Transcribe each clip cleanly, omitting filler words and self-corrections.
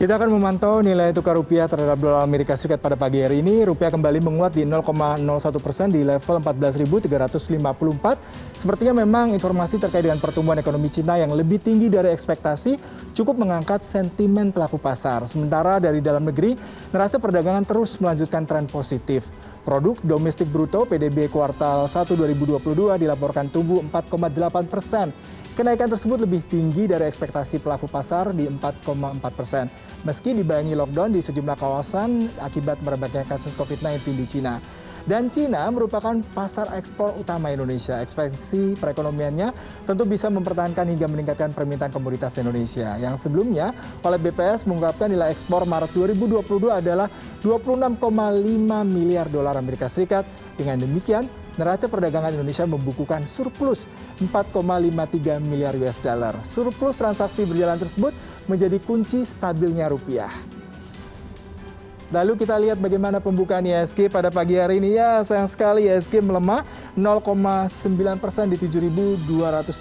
Kita akan memantau nilai tukar rupiah terhadap dolar Amerika Serikat pada pagi hari ini. Rupiah kembali menguat di 0,01% di level 14.354. Sepertinya memang informasi terkait dengan pertumbuhan ekonomi Cina yang lebih tinggi dari ekspektasi cukup mengangkat sentimen pelaku pasar. Sementara dari dalam negeri, neraca perdagangan terus melanjutkan tren positif. Produk domestik bruto PDB kuartal 1 2022 dilaporkan tumbuh 4,8%. Kenaikan tersebut lebih tinggi dari ekspektasi pelaku pasar di 4,4%. Meski dibayangi lockdown di sejumlah kawasan akibat merebaknya kasus COVID-19 di Cina. Dan Cina merupakan pasar ekspor utama Indonesia. Ekspansi perekonomiannya tentu bisa mempertahankan hingga meningkatkan permintaan komoditas Indonesia. Yang sebelumnya oleh BPS mengungkapkan nilai ekspor Maret 2022 adalah 26,5 miliar dolar Amerika Serikat. Dengan demikian, neraca perdagangan Indonesia membukukan surplus 4,53 miliar US dollar. Surplus transaksi berjalan tersebut menjadi kunci stabilnya rupiah. Lalu kita lihat bagaimana pembukaan IHSG pada pagi hari ini. Ya, sayang sekali IHSG melemah 0,9% di 7.268.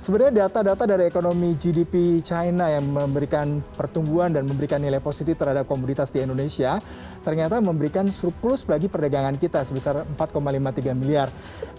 Sebenarnya data-data dari ekonomi GDP China yang memberikan pertumbuhan dan memberikan nilai positif terhadap komoditas di Indonesia ternyata memberikan surplus bagi perdagangan kita sebesar 4,53 miliar.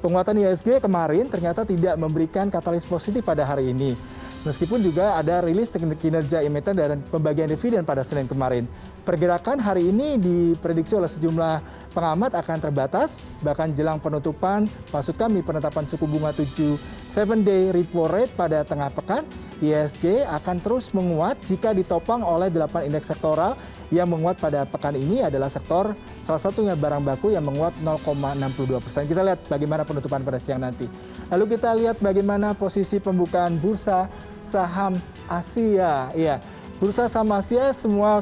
Penguatan IHSG kemarin ternyata tidak memberikan katalis positif pada hari ini. Meskipun juga ada rilis kinerja emiten dan pembagian dividen pada Senin kemarin. Pergerakan hari ini diprediksi oleh sejumlah pengamat akan terbatas, bahkan jelang penutupan, maksud kami penetapan suku bunga 7-day repo rate pada tengah pekan, IHSG akan terus menguat jika ditopang oleh 8 indeks sektoral yang menguat pada pekan ini adalah sektor salah satunya barang baku yang menguat 0,62%. Kita lihat bagaimana penutupan pada siang nanti. Lalu kita lihat bagaimana posisi pembukaan bursa saham Asia. Ya, bursa saham Asia semua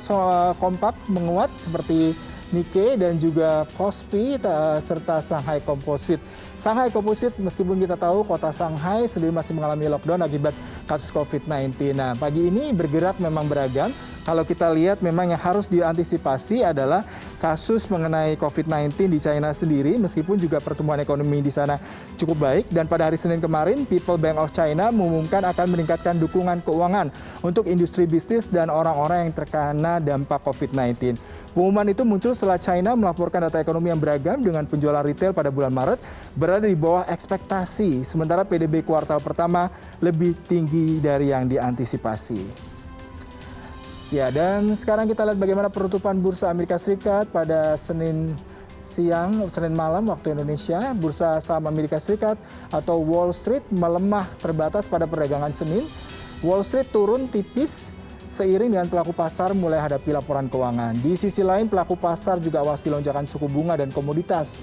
kompak menguat seperti Nikkei dan juga Kospi serta Shanghai Composite. Shanghai Composite meskipun kita tahu kota Shanghai sendiri masih mengalami lockdown akibat kasus COVID-19. Nah, pagi ini bergerak memang beragam. Kalau kita lihat memang yang harus diantisipasi adalah kasus mengenai COVID-19 di China sendiri, meskipun juga pertumbuhan ekonomi di sana cukup baik. Dan pada hari Senin kemarin, People Bank of China mengumumkan akan meningkatkan dukungan keuangan untuk industri bisnis dan orang-orang yang terkena dampak COVID-19. Pengumuman itu muncul setelah China melaporkan data ekonomi yang beragam dengan penjualan retail pada bulan Maret berada di bawah ekspektasi, sementara PDB kuartal pertama lebih tinggi dari yang diantisipasi. Ya, dan sekarang kita lihat bagaimana penutupan bursa Amerika Serikat pada Senin malam waktu Indonesia. Bursa saham Amerika Serikat atau Wall Street melemah terbatas pada perdagangan Senin. Wall Street turun tipis seiring dengan pelaku pasar mulai hadapi laporan keuangan. Di sisi lain, pelaku pasar juga awasi lonjakan suku bunga dan komoditas.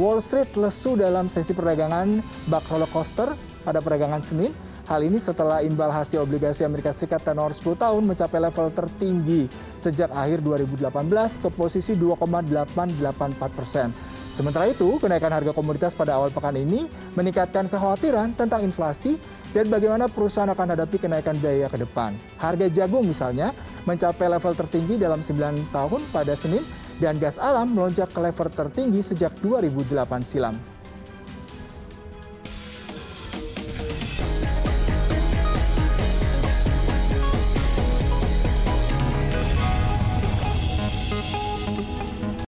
Wall Street lesu dalam sesi perdagangan bak roller coaster pada perdagangan Senin. Hal ini setelah imbal hasil obligasi Amerika Serikat tenor 10 tahun mencapai level tertinggi sejak akhir 2018 ke posisi 2,884%. Sementara itu, kenaikan harga komoditas pada awal pekan ini meningkatkan kekhawatiran tentang inflasi dan bagaimana perusahaan akan hadapi kenaikan biaya ke depan. Harga jagung misalnya mencapai level tertinggi dalam 9 tahun pada Senin dan gas alam melonjak ke level tertinggi sejak 2008 silam.